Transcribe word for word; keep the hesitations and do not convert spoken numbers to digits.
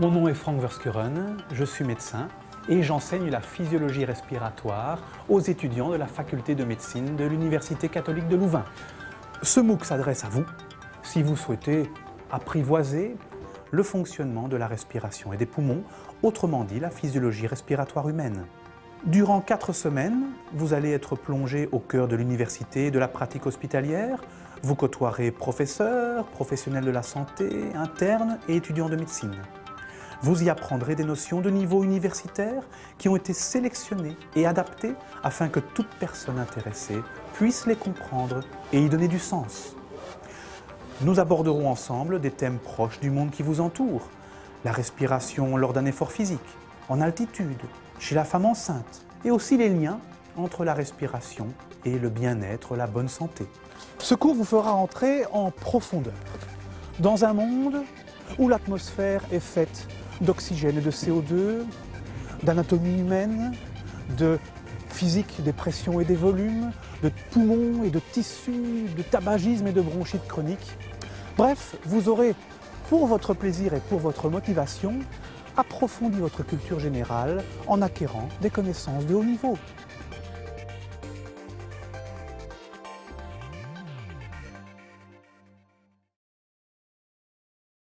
Mon nom est Frank Verschueren, je suis médecin et j'enseigne la physiologie respiratoire aux étudiants de la faculté de médecine de l'Université catholique de Louvain. Ce MOOC s'adresse à vous si vous souhaitez apprivoiser le fonctionnement de la respiration et des poumons, autrement dit la physiologie respiratoire humaine. Durant quatre semaines, vous allez être plongé au cœur de l'université et de la pratique hospitalière. Vous côtoierez professeurs, professionnels de la santé, internes et étudiants de médecine. Vous y apprendrez des notions de niveau universitaire qui ont été sélectionnées et adaptées afin que toute personne intéressée puisse les comprendre et y donner du sens. Nous aborderons ensemble des thèmes proches du monde qui vous entoure. La respiration lors d'un effort physique, en altitude, chez la femme enceinte, et aussi les liens entre la respiration et le bien-être, la bonne santé. Ce cours vous fera entrer en profondeur dans un monde où l'atmosphère est faite d'oxygène et de C O deux, d'anatomie humaine, de physique des pressions et des volumes, de poumons et de tissus, de tabagisme et de bronchite chronique. Bref, vous aurez, pour votre plaisir et pour votre motivation, approfondi votre culture générale en acquérant des connaissances de haut niveau.